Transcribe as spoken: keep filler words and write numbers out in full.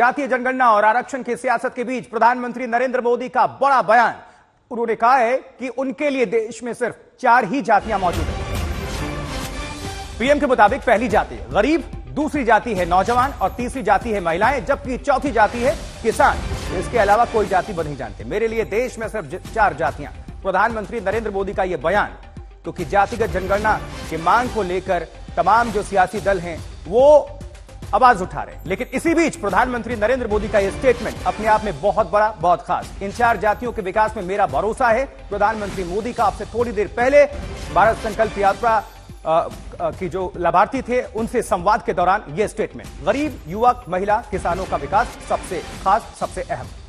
जातीय जनगणना और आरक्षण की सियासत के बीच प्रधानमंत्री नरेंद्र मोदी का बड़ा बयान। उन्होंने कहा है कि उनके लिए देश में सिर्फ चार ही जातियां मौजूद हैं। पीएम के मुताबिक पहली जाति गरीब, दूसरी जाति है नौजवान और तीसरी जाति है महिलाएं, जबकि चौथी जाति है किसान। इसके अलावा कोई जाति बन नहीं जानते। मेरे लिए देश में सिर्फ चार जातियां, प्रधानमंत्री नरेंद्र मोदी का यह बयान। क्योंकि जातिगत जनगणना की मांग को लेकर तमाम जो सियासी दल हैं वो आवाज उठा रहे हैं, लेकिन इसी बीच प्रधानमंत्री नरेंद्र मोदी का यह स्टेटमेंट अपने आप में बहुत बड़ा, बहुत खास। इन चार जातियों के विकास में मेरा भरोसा है। प्रधानमंत्री मोदी का आपसे थोड़ी देर पहले भारत संकल्प यात्रा की जो लाभार्थी थे उनसे संवाद के दौरान यह स्टेटमेंट। गरीब, युवक, महिला, किसानों का विकास सबसे खास, सबसे अहम।